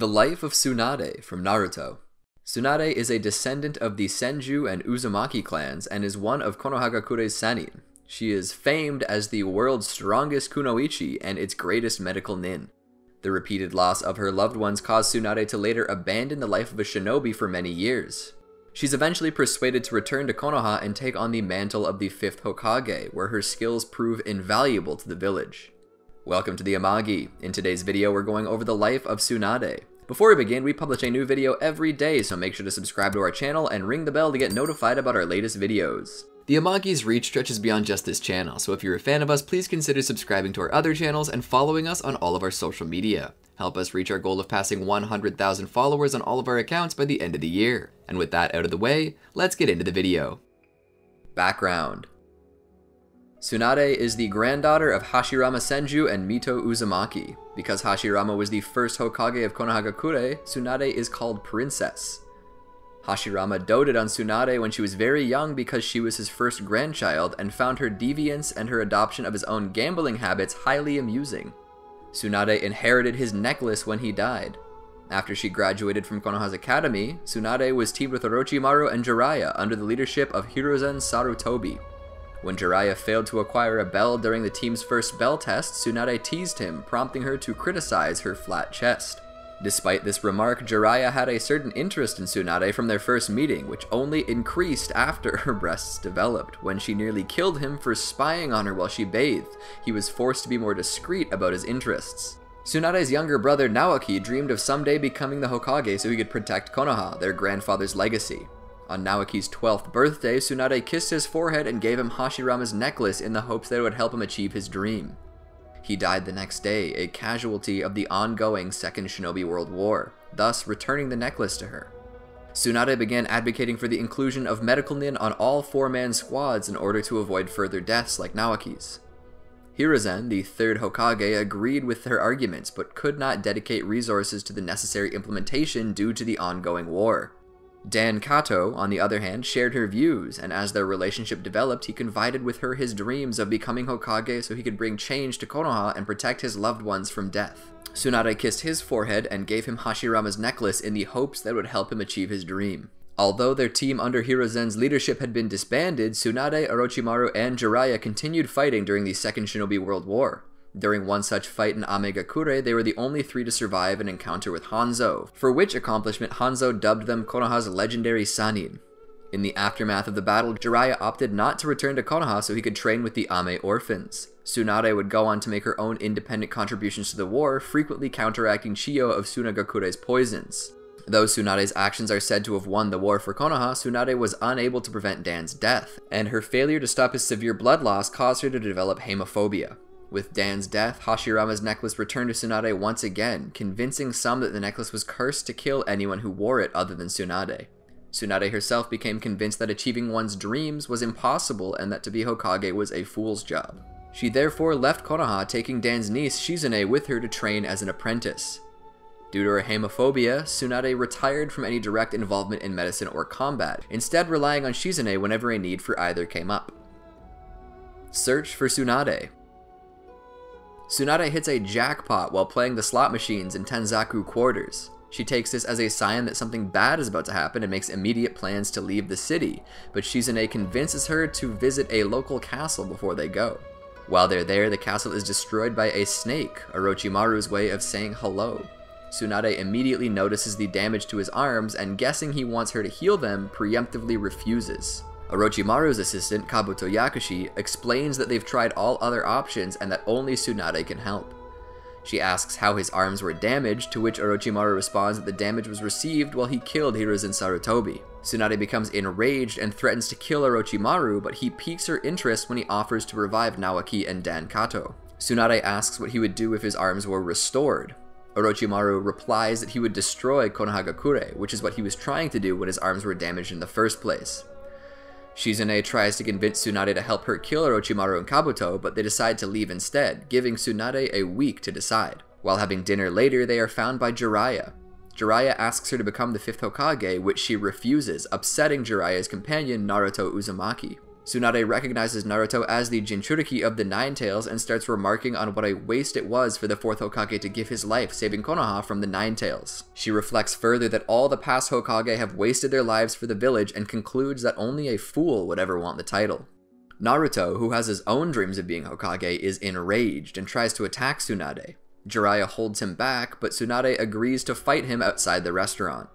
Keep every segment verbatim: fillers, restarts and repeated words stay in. The Life of Tsunade from Naruto. Tsunade is a descendant of the Senju and Uzumaki clans and is one of Konohagakure's Sanin. She is famed as the world's strongest kunoichi and its greatest medical nin. The repeated loss of her loved ones caused Tsunade to later abandon the life of a shinobi for many years. She's eventually persuaded to return to Konoha and take on the mantle of the fifth Hokage, where her skills prove invaluable to the village. Welcome to the Amagi. In today's video, we're going over the life of Tsunade. Before we begin, we publish a new video every day, so make sure to subscribe to our channel and ring the bell to get notified about our latest videos. The Amagi's reach stretches beyond just this channel, so if you're a fan of us, please consider subscribing to our other channels and following us on all of our social media. Help us reach our goal of passing one hundred thousand followers on all of our accounts by the end of the year. And with that out of the way, let's get into the video. Background. Tsunade is the granddaughter of Hashirama Senju and Mito Uzumaki. Because Hashirama was the first Hokage of Konohagakure, Tsunade is called Princess. Hashirama doted on Tsunade when she was very young because she was his first grandchild and found her deviance and her adoption of his own gambling habits highly amusing. Tsunade inherited his necklace when he died. After she graduated from Konoha's academy, Tsunade was teamed with Orochimaru and Jiraiya under the leadership of Hiruzen Saru Tobi. When Jiraiya failed to acquire a bell during the team's first bell test, Tsunade teased him, prompting her to criticize her flat chest. Despite this remark, Jiraiya had a certain interest in Tsunade from their first meeting, which only increased after her breasts developed, when she nearly killed him for spying on her while she bathed. He was forced to be more discreet about his interests. Tsunade's younger brother Nawaki dreamed of someday becoming the Hokage so he could protect Konoha, their grandfather's legacy. On Nawaki's twelfth birthday, Tsunade kissed his forehead and gave him Hashirama's necklace in the hopes that it would help him achieve his dream. He died the next day, a casualty of the ongoing Second Shinobi World War, thus returning the necklace to her. Tsunade began advocating for the inclusion of medical nin on all four-man squads in order to avoid further deaths like Nawaki's. Hiruzen, the third Hokage, agreed with her arguments, but could not dedicate resources to the necessary implementation due to the ongoing war. Dan Kato, on the other hand, shared her views, and as their relationship developed, he confided with her his dreams of becoming Hokage so he could bring change to Konoha and protect his loved ones from death. Tsunade kissed his forehead and gave him Hashirama's necklace in the hopes that it would help him achieve his dream. Although their team under Hiruzen's leadership had been disbanded, Tsunade, Orochimaru, and Jiraiya continued fighting during the Second Shinobi World War. During one such fight in Amegakure, they were the only three to survive an encounter with Hanzo, for which accomplishment Hanzo dubbed them Konoha's legendary Sanin. In the aftermath of the battle, Jiraiya opted not to return to Konoha so he could train with the Ame orphans. Tsunade would go on to make her own independent contributions to the war, frequently counteracting Chiyo of Tsunagokure's poisons. Though Tsunade's actions are said to have won the war for Konoha, Tsunade was unable to prevent Dan's death, and her failure to stop his severe blood loss caused her to develop hemophobia. With Dan's death, Hashirama's necklace returned to Tsunade once again, convincing some that the necklace was cursed to kill anyone who wore it other than Tsunade. Tsunade herself became convinced that achieving one's dreams was impossible and that to be Hokage was a fool's job. She therefore left Konoha, taking Dan's niece Shizune with her to train as an apprentice. Due to her hemophobia, Tsunade retired from any direct involvement in medicine or combat, instead relying on Shizune whenever a need for either came up. Search for Tsunade. Tsunade hits a jackpot while playing the slot machines in Tenzaku quarters. She takes this as a sign that something bad is about to happen and makes immediate plans to leave the city, but Shizune convinces her to visit a local castle before they go. While they're there, the castle is destroyed by a snake, Orochimaru's way of saying hello. Tsunade immediately notices the damage to his arms and, guessing he wants her to heal them, preemptively refuses. Orochimaru's assistant, Kabuto Yakushi, explains that they've tried all other options and that only Tsunade can help. She asks how his arms were damaged, to which Orochimaru responds that the damage was received while he killed Hiruzen Sarutobi. Tsunade becomes enraged and threatens to kill Orochimaru, but he piques her interest when he offers to revive Nawaki and Dan Kato. Tsunade asks what he would do if his arms were restored. Orochimaru replies that he would destroy Konohagakure, which is what he was trying to do when his arms were damaged in the first place. Shizune tries to convince Tsunade to help her kill Orochimaru and Kabuto, but they decide to leave instead, giving Tsunade a week to decide. While having dinner later, they are found by Jiraiya. Jiraiya asks her to become the fifth Hokage, which she refuses, upsetting Jiraiya's companion Naruto Uzumaki. Tsunade recognizes Naruto as the Jinchuriki of the Nine-Tails and starts remarking on what a waste it was for the fourth Hokage to give his life saving Konoha from the Nine-Tails. She reflects further that all the past Hokage have wasted their lives for the village and concludes that only a fool would ever want the title. Naruto, who has his own dreams of being Hokage, is enraged and tries to attack Tsunade. Jiraiya holds him back, but Tsunade agrees to fight him outside the restaurant.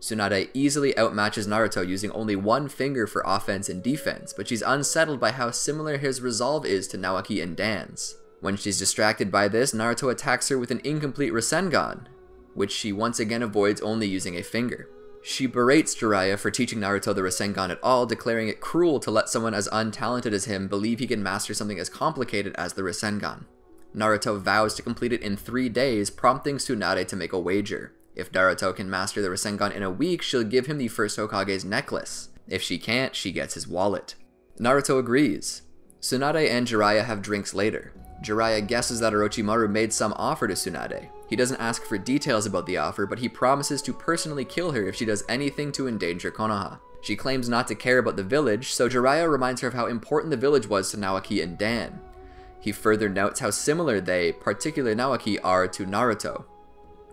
Tsunade easily outmatches Naruto using only one finger for offense and defense, but she's unsettled by how similar his resolve is to Nawaki and Dan's. When she's distracted by this, Naruto attacks her with an incomplete Rasengan, which she once again avoids only using a finger. She berates Jiraiya for teaching Naruto the Rasengan at all, declaring it cruel to let someone as untalented as him believe he can master something as complicated as the Rasengan. Naruto vows to complete it in three days, prompting Tsunade to make a wager. If Naruto can master the Rasengan in a week, she'll give him the first Hokage's necklace. If she can't, she gets his wallet. Naruto agrees. Tsunade and Jiraiya have drinks later. Jiraiya guesses that Orochimaru made some offer to Tsunade. He doesn't ask for details about the offer, but he promises to personally kill her if she does anything to endanger Konoha. She claims not to care about the village, so Jiraiya reminds her of how important the village was to Nawaki and Dan. He further notes how similar they, particularly Nawaki, are to Naruto.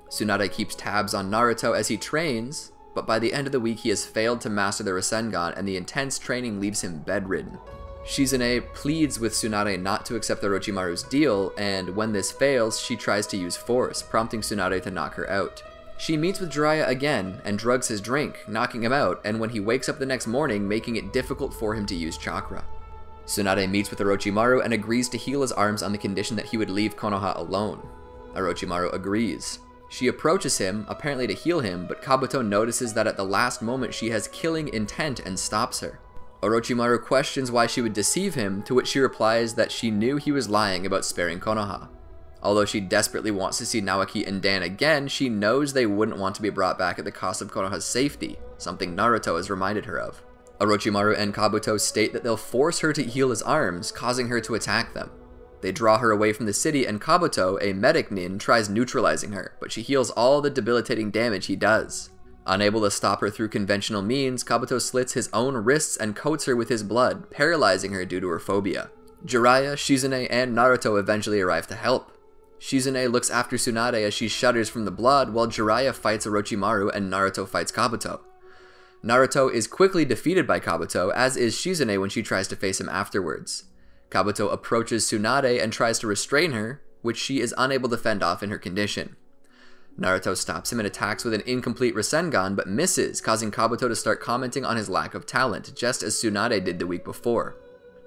Tsunade keeps tabs on Naruto as he trains, but by the end of the week he has failed to master the Rasengan and the intense training leaves him bedridden. Shizune pleads with Tsunade not to accept Orochimaru's deal, and when this fails, she tries to use force, prompting Tsunade to knock her out. She meets with Jiraiya again and drugs his drink, knocking him out, and when he wakes up the next morning, making it difficult for him to use chakra. Tsunade meets with Orochimaru and agrees to heal his arms on the condition that he would leave Konoha alone. Orochimaru agrees. She approaches him, apparently to heal him, but Kabuto notices that at the last moment she has killing intent and stops her. Orochimaru questions why she would deceive him, to which she replies that she knew he was lying about sparing Konoha. Although she desperately wants to see Nawaki and Dan again, she knows they wouldn't want to be brought back at the cost of Konoha's safety, something Naruto has reminded her of. Orochimaru and Kabuto state that they'll force her to heal his arms, causing her to attack them. They draw her away from the city and Kabuto, a medic nin, tries neutralizing her, but she heals all the debilitating damage he does. Unable to stop her through conventional means, Kabuto slits his own wrists and coats her with his blood, paralyzing her due to her phobia. Jiraiya, Shizune, and Naruto eventually arrive to help. Shizune looks after Tsunade as she shudders from the blood, while Jiraiya fights Orochimaru and Naruto fights Kabuto. Naruto is quickly defeated by Kabuto, as is Shizune when she tries to face him afterwards. Kabuto approaches Tsunade and tries to restrain her, which she is unable to fend off in her condition. Naruto stops him and attacks with an incomplete Rasengan, but misses, causing Kabuto to start commenting on his lack of talent, just as Tsunade did the week before.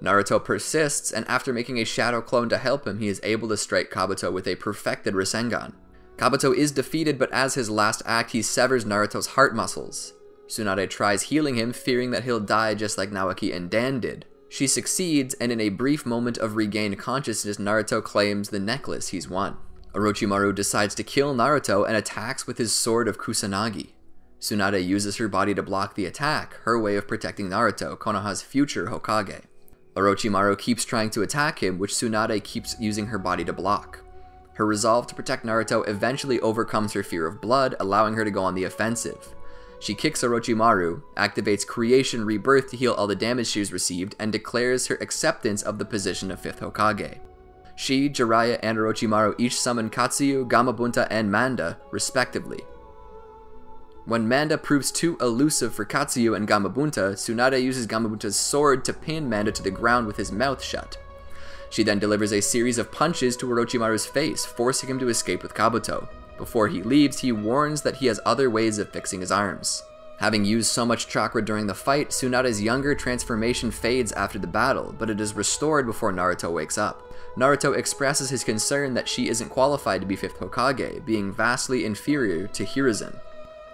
Naruto persists, and after making a shadow clone to help him, he is able to strike Kabuto with a perfected Rasengan. Kabuto is defeated, but as his last act, he severs Naruto's heart muscles. Tsunade tries healing him, fearing that he'll die just like Nawaki and Dan did. She succeeds, and in a brief moment of regained consciousness, Naruto claims the necklace he's won. Orochimaru decides to kill Naruto and attacks with his sword of Kusanagi. Tsunade uses her body to block the attack, her way of protecting Naruto, Konoha's future Hokage. Orochimaru keeps trying to attack him, which Tsunade keeps using her body to block. Her resolve to protect Naruto eventually overcomes her fear of blood, allowing her to go on the offensive. She kicks Orochimaru, activates Creation Rebirth to heal all the damage she's received, and declares her acceptance of the position of fifth Hokage. She, Jiraiya, and Orochimaru each summon Katsuyu, Gamabunta, and Manda, respectively. When Manda proves too elusive for Katsuyu and Gamabunta, Tsunade uses Gamabunta's sword to pin Manda to the ground with his mouth shut. She then delivers a series of punches to Orochimaru's face, forcing him to escape with Kabuto. Before he leaves, he warns that he has other ways of fixing his arms. Having used so much chakra during the fight, Tsunade's younger transformation fades after the battle, but it is restored before Naruto wakes up. Naruto expresses his concern that she isn't qualified to be fifth Hokage, being vastly inferior to Hiruzen.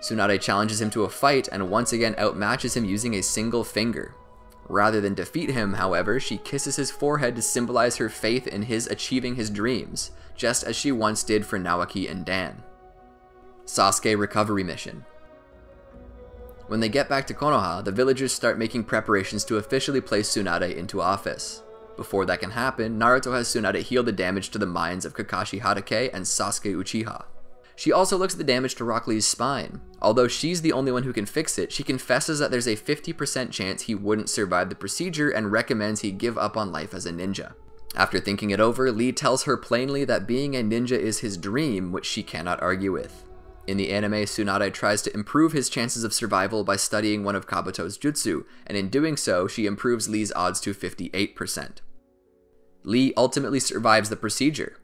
Tsunade challenges him to a fight and once again outmatches him using a single finger. Rather than defeat him, however, she kisses his forehead to symbolize her faith in his achieving his dreams, just as she once did for Nawaki and Dan. Sasuke Recovery Mission. When they get back to Konoha, the villagers start making preparations to officially place Tsunade into office. Before that can happen, Naruto has Tsunade heal the damage to the minds of Kakashi Hatake and Sasuke Uchiha. She also looks at the damage to Rock Lee's spine. Although she's the only one who can fix it, she confesses that there's a fifty percent chance he wouldn't survive the procedure and recommends he give up on life as a ninja. After thinking it over, Lee tells her plainly that being a ninja is his dream, which she cannot argue with. In the anime, Tsunade tries to improve his chances of survival by studying one of Kabuto's jutsu, and in doing so, she improves Lee's odds to fifty-eight percent. Lee ultimately survives the procedure.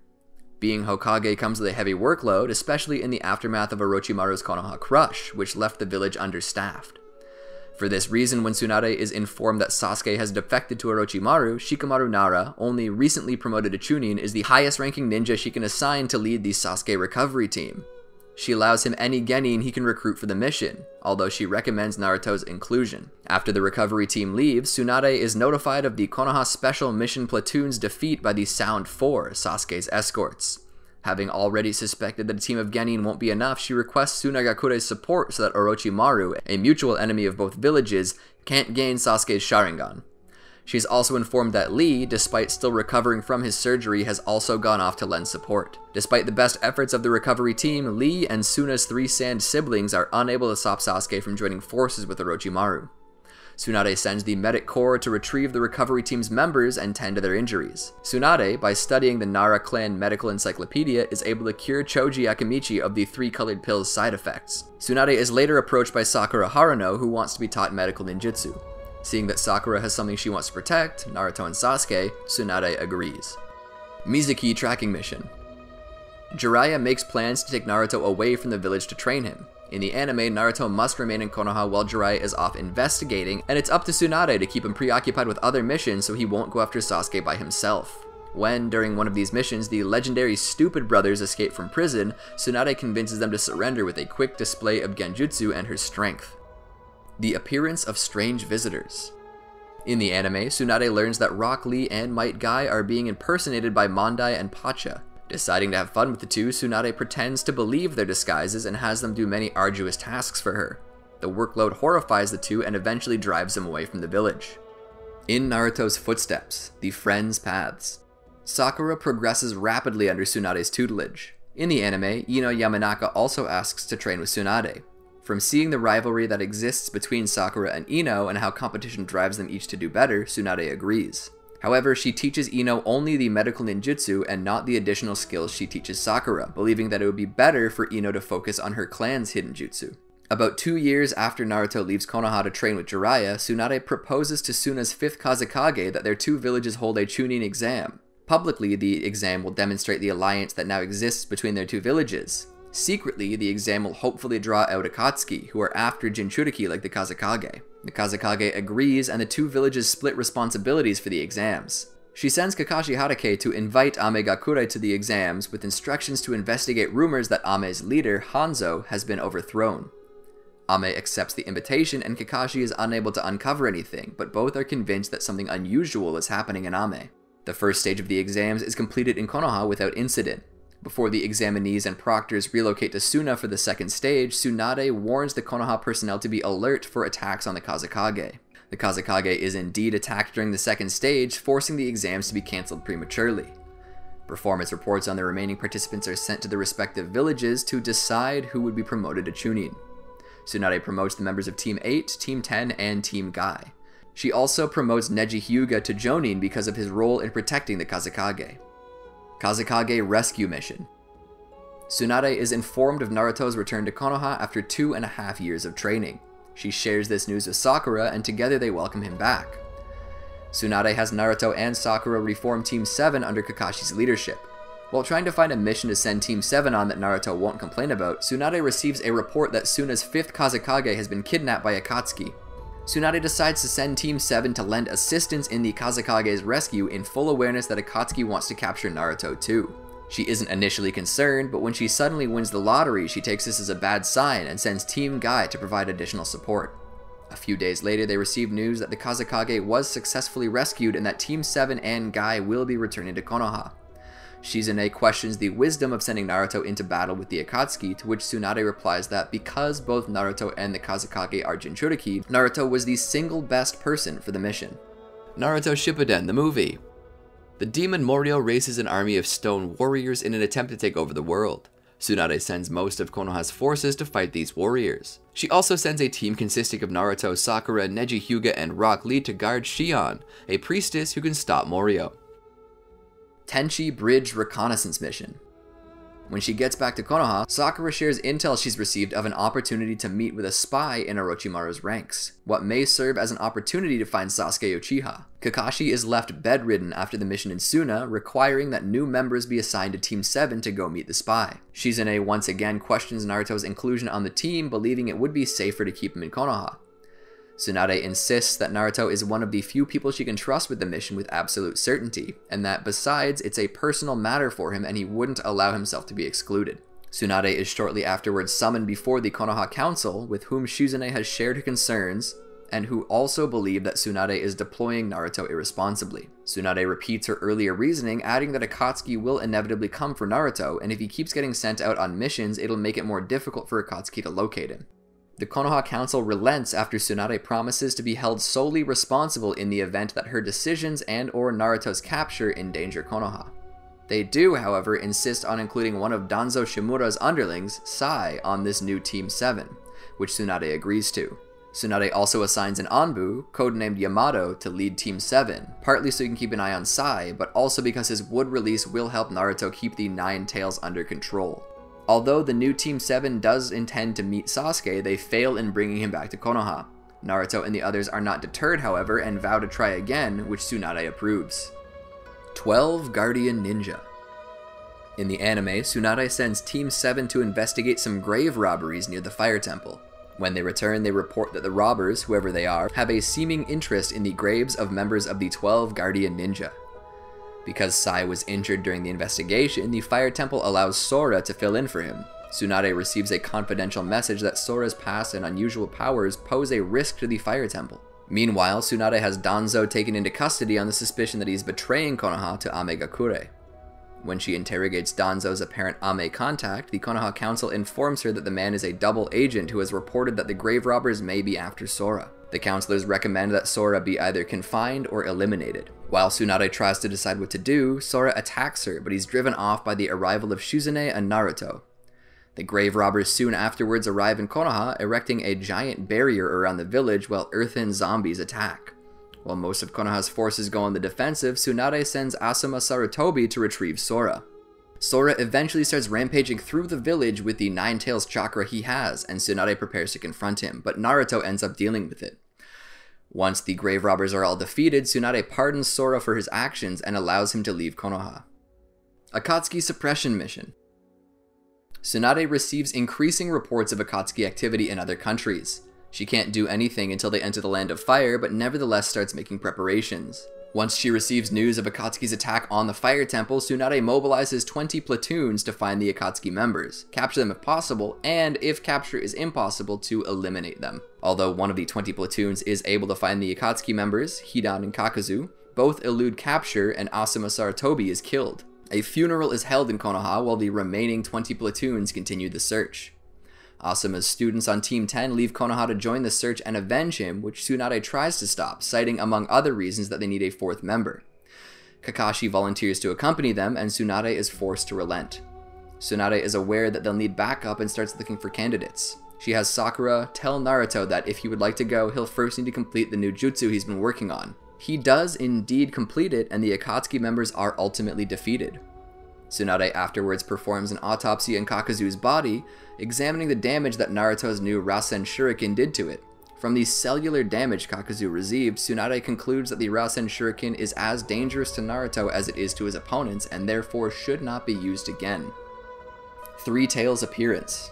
Being Hokage comes with a heavy workload, especially in the aftermath of Orochimaru's Konoha crush, which left the village understaffed. For this reason, when Tsunade is informed that Sasuke has defected to Orochimaru, Shikamaru Nara, only recently promoted to Chunin, is the highest-ranking ninja she can assign to lead the Sasuke recovery team. She allows him any genin he can recruit for the mission, although she recommends Naruto's inclusion. After the recovery team leaves, Tsunade is notified of the Konoha Special Mission Platoon's defeat by the Sound Four, Sasuke's escorts. Having already suspected that a team of genin won't be enough, she requests Tsunagakure's support so that Orochimaru, a mutual enemy of both villages, can't gain Sasuke's Sharingan. She's also informed that Lee, despite still recovering from his surgery, has also gone off to lend support. Despite the best efforts of the recovery team, Lee and Tsunade's three Sand siblings are unable to stop Sasuke from joining forces with Orochimaru. Tsunade sends the Medic Corps to retrieve the recovery team's members and tend to their injuries. Tsunade, by studying the Nara clan medical encyclopedia, is able to cure Choji Akamichi of the three colored pill's side effects. Tsunade is later approached by Sakura Haruno, who wants to be taught medical ninjutsu. Seeing that Sakura has something she wants to protect, Naruto and Sasuke, Tsunade agrees. Mizuki Tracking Mission. Jiraiya makes plans to take Naruto away from the village to train him. In the anime, Naruto must remain in Konoha while Jiraiya is off investigating, and it's up to Tsunade to keep him preoccupied with other missions so he won't go after Sasuke by himself. When, during one of these missions, the legendary Stupid Brothers escape from prison, Tsunade convinces them to surrender with a quick display of genjutsu and her strength. The Appearance of Strange Visitors. In the anime, Tsunade learns that Rock Lee and Might Guy are being impersonated by Mondai and Pacha. Deciding to have fun with the two, Tsunade pretends to believe their disguises and has them do many arduous tasks for her. The workload horrifies the two and eventually drives them away from the village. In Naruto's Footsteps, the Friends' Paths. Sakura progresses rapidly under Tsunade's tutelage. In the anime, Ino Yamanaka also asks to train with Tsunade. From seeing the rivalry that exists between Sakura and Ino and how competition drives them each to do better, Tsunade agrees. However, she teaches Ino only the medical ninjutsu and not the additional skills she teaches Sakura, believing that it would be better for Ino to focus on her clan's hidden jutsu. About two years after Naruto leaves Konoha to train with Jiraiya, Tsunade proposes to Tsunade's fifth Kazekage that their two villages hold a Chunin exam. Publicly, the exam will demonstrate the alliance that now exists between their two villages. Secretly, the exam will hopefully draw out Akatsuki, who are after Jinchuriki like the Kazekage. The Kazekage agrees, and the two villages split responsibilities for the exams. She sends Kakashi Hatake to invite Amegakure to the exams, with instructions to investigate rumors that Ame's leader, Hanzo, has been overthrown. Ame accepts the invitation, and Kakashi is unable to uncover anything, but both are convinced that something unusual is happening in Ame. The first stage of the exams is completed in Konoha without incident. Before the examinees and proctors relocate to Suna for the second stage, Tsunade warns the Konoha personnel to be alert for attacks on the Kazekage. The Kazekage is indeed attacked during the second stage, forcing the exams to be cancelled prematurely. Performance reports on the remaining participants are sent to the respective villages to decide who would be promoted to Chunin. Tsunade promotes the members of Team eight, Team ten, and Team Guy. She also promotes Neji Hyuga to Jonin because of his role in protecting the Kazekage. Kazekage Rescue Mission. Tsunade is informed of Naruto's return to Konoha after two and a half years of training. She shares this news with Sakura, and together they welcome him back. Tsunade has Naruto and Sakura reform Team seven under Kakashi's leadership. While trying to find a mission to send Team seven on that Naruto won't complain about, Tsunade receives a report that Tsunade's fifth Kazekage has been kidnapped by Akatsuki. Tsunade decides to send Team seven to lend assistance in the Kazekage's rescue in full awareness that Akatsuki wants to capture Naruto too. She isn't initially concerned, but when she suddenly wins the lottery, she takes this as a bad sign and sends Team Guy to provide additional support. A few days later, they receive news that the Kazekage was successfully rescued and that Team seven and Guy will be returning to Konoha. Shizune questions the wisdom of sending Naruto into battle with the Akatsuki, to which Tsunade replies that because both Naruto and the Kazekage are Jinchuriki, Naruto was the single best person for the mission. Naruto Shippuden, the movie. The demon Morio raises an army of stone warriors in an attempt to take over the world. Tsunade sends most of Konoha's forces to fight these warriors. She also sends a team consisting of Naruto, Sakura, Neji Hyuga, and Rock Lee to guard Shion, a priestess who can stop Morio. Tenchi Bridge Reconnaissance Mission. When she gets back to Konoha, Sakura shares intel she's received of an opportunity to meet with a spy in Orochimaru's ranks, what may serve as an opportunity to find Sasuke Uchiha. Kakashi is left bedridden after the mission in Suna, requiring that new members be assigned to Team seven to go meet the spy. Shizune once again questions Naruto's inclusion on the team, believing it would be safer to keep him in Konoha. Tsunade insists that Naruto is one of the few people she can trust with the mission with absolute certainty, and that besides, it's a personal matter for him and he wouldn't allow himself to be excluded. Tsunade is shortly afterwards summoned before the Konoha Council, with whom Shizune has shared her concerns, and who also believe that Tsunade is deploying Naruto irresponsibly. Tsunade repeats her earlier reasoning, adding that Akatsuki will inevitably come for Naruto, and if he keeps getting sent out on missions, it'll make it more difficult for Akatsuki to locate him. The Konoha Council relents after Tsunade promises to be held solely responsible in the event that her decisions and or Naruto's capture endanger Konoha. They do, however, insist on including one of Danzo Shimura's underlings, Sai, on this new Team seven, which Tsunade agrees to. Tsunade also assigns an Anbu, codenamed Yamato, to lead Team seven, partly so he can keep an eye on Sai, but also because his wood release will help Naruto keep the Nine-Tails under control. Although the new Team seven does intend to meet Sasuke, they fail in bringing him back to Konoha. Naruto and the others are not deterred, however, and vow to try again, which Tsunade approves. twelve Guardian Ninja. In the anime, Tsunade sends Team seven to investigate some grave robberies near the Fire Temple. When they return, they report that the robbers, whoever they are, have a seeming interest in the graves of members of the twelve Guardian Ninja. Because Sai was injured during the investigation, the Fire Temple allows Sora to fill in for him. Tsunade receives a confidential message that Sora's past and unusual powers pose a risk to the Fire Temple. Meanwhile, Tsunade has Danzo taken into custody on the suspicion that he's betraying Konoha to Amegakure. When she interrogates Danzo's apparent Ame contact, the Konoha Council informs her that the man is a double agent who has reported that the grave robbers may be after Sora. The counselors recommend that Sora be either confined or eliminated. While Tsunade tries to decide what to do, Sora attacks her, but he's driven off by the arrival of Shizune and Naruto. The grave robbers soon afterwards arrive in Konoha, erecting a giant barrier around the village while earthen zombies attack. While most of Konoha's forces go on the defensive, Tsunade sends Asuma Sarutobi to retrieve Sora. Sora eventually starts rampaging through the village with the Nine-Tails chakra he has, and Tsunade prepares to confront him, but Naruto ends up dealing with it. Once the grave robbers are all defeated, Tsunade pardons Sora for his actions and allows him to leave Konoha. Akatsuki Suppression Mission. Tsunade receives increasing reports of Akatsuki activity in other countries. She can't do anything until they enter the Land of Fire, but nevertheless starts making preparations. Once she receives news of Akatsuki's attack on the Fire Temple, Tsunade mobilizes twenty platoons to find the Akatsuki members, capture them if possible, and if capture is impossible, to eliminate them. Although one of the twenty platoons is able to find the Akatsuki members, Hidan and Kakuzu, both elude capture and Asuma Sarutobi is killed. A funeral is held in Konoha while the remaining twenty platoons continue the search. Asuma's students on Team ten leave Konoha to join the search and avenge him, which Tsunade tries to stop, citing among other reasons that they need a fourth member. Kakashi volunteers to accompany them, and Tsunade is forced to relent. Tsunade is aware that they'll need backup and starts looking for candidates. She has Sakura tell Naruto that if he would like to go, he'll first need to complete the new jutsu he's been working on. He does indeed complete it, and the Akatsuki members are ultimately defeated. Tsunade afterwards performs an autopsy on Kakuzu's body, examining the damage that Naruto's new Rasen Shuriken did to it. From the cellular damage Kakuzu received, Tsunade concludes that the Rasen Shuriken is as dangerous to Naruto as it is to his opponents, and therefore should not be used again. Three Tails Appearance.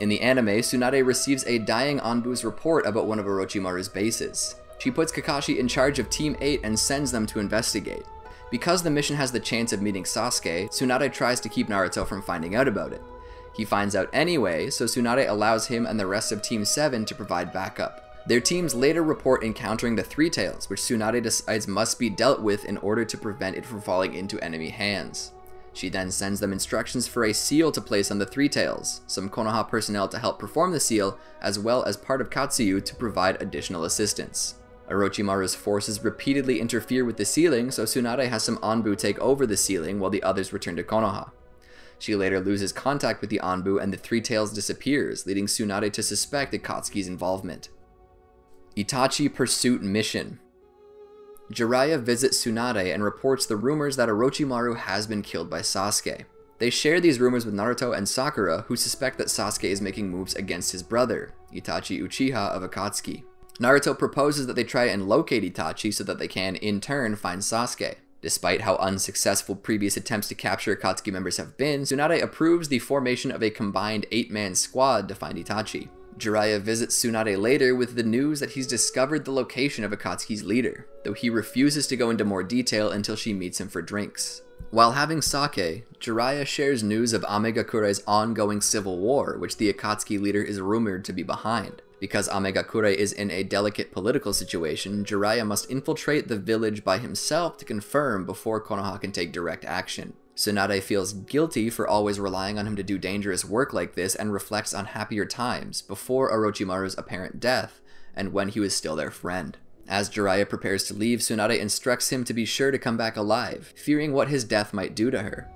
In the anime, Tsunade receives a dying Anbu's report about one of Orochimaru's bases. She puts Kakashi in charge of Team eight and sends them to investigate. Because the mission has the chance of meeting Sasuke, Tsunade tries to keep Naruto from finding out about it. He finds out anyway, so Tsunade allows him and the rest of Team seven to provide backup. Their teams later report encountering the Three Tails, which Tsunade decides must be dealt with in order to prevent it from falling into enemy hands. She then sends them instructions for a seal to place on the Three Tails, some Konoha personnel to help perform the seal, as well as part of Katsuyu to provide additional assistance. Orochimaru's forces repeatedly interfere with the sealing, so Tsunade has some Anbu take over the sealing while the others return to Konoha. She later loses contact with the Anbu and the Three Tails disappears, leading Tsunade to suspect Akatsuki's involvement. Itachi Pursuit Mission. Jiraiya visits Tsunade and reports the rumors that Orochimaru has been killed by Sasuke. They share these rumors with Naruto and Sakura, who suspect that Sasuke is making moves against his brother, Itachi Uchiha of Akatsuki. Naruto proposes that they try and locate Itachi so that they can, in turn, find Sasuke. Despite how unsuccessful previous attempts to capture Akatsuki members have been, Tsunade approves the formation of a combined eight-man squad to find Itachi. Jiraiya visits Tsunade later with the news that he's discovered the location of Akatsuki's leader, though he refuses to go into more detail until she meets him for drinks. While having sake, Jiraiya shares news of Amegakure's ongoing civil war, which the Akatsuki leader is rumored to be behind. Because Amegakure is in a delicate political situation, Jiraiya must infiltrate the village by himself to confirm before Konoha can take direct action. Tsunade feels guilty for always relying on him to do dangerous work like this and reflects on happier times, before Orochimaru's apparent death, and when he was still their friend. As Jiraiya prepares to leave, Tsunade instructs him to be sure to come back alive, fearing what his death might do to her.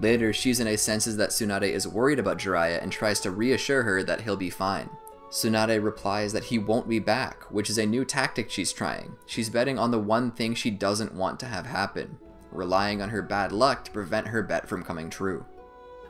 Later, Shizune senses that Tsunade is worried about Jiraiya and tries to reassure her that he'll be fine. Tsunade replies that he won't be back, which is a new tactic she's trying. She's betting on the one thing she doesn't want to have happen, relying on her bad luck to prevent her bet from coming true.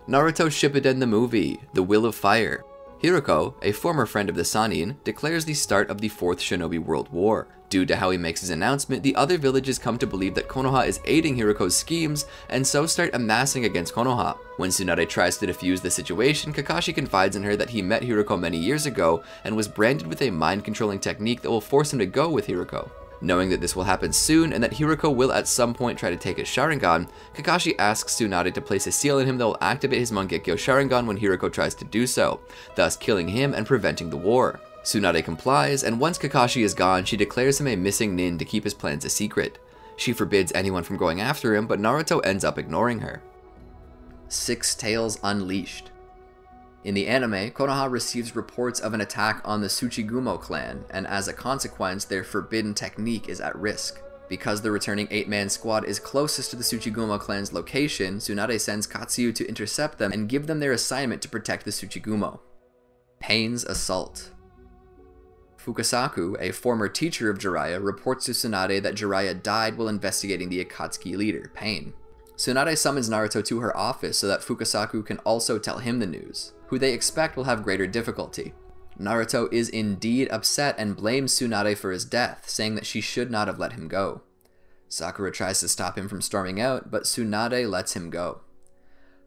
Naruto Shippuden the Movie, The Will of Fire. Hiroko, a former friend of the Sannin, declares the start of the Fourth Shinobi World War. Due to how he makes his announcement, the other villages come to believe that Konoha is aiding Hiroko's schemes, and so start amassing against Konoha. When Tsunade tries to defuse the situation, Kakashi confides in her that he met Hiroko many years ago, and was branded with a mind-controlling technique that will force him to go with Hiroko. Knowing that this will happen soon, and that Hiroko will at some point try to take his Sharingan, Kakashi asks Tsunade to place a seal in him that will activate his Mangekyo Sharingan when Hiroko tries to do so, thus killing him and preventing the war. Tsunade complies, and once Kakashi is gone, she declares him a missing nin to keep his plans a secret. She forbids anyone from going after him, but Naruto ends up ignoring her. Six Tails Unleashed. In the anime, Konoha receives reports of an attack on the Tsuchigumo clan, and as a consequence, their forbidden technique is at risk. Because the returning eight-man squad is closest to the Tsuchigumo clan's location, Tsunade sends Katsuyu to intercept them and give them their assignment to protect the Tsuchigumo. Pain's Assault. Fukasaku, a former teacher of Jiraiya, reports to Tsunade that Jiraiya died while investigating the Akatsuki leader, Pain. Tsunade summons Naruto to her office so that Fukasaku can also tell him the news, who they expect will have greater difficulty. Naruto is indeed upset and blames Tsunade for his death, saying that she should not have let him go. Sakura tries to stop him from storming out, but Tsunade lets him go.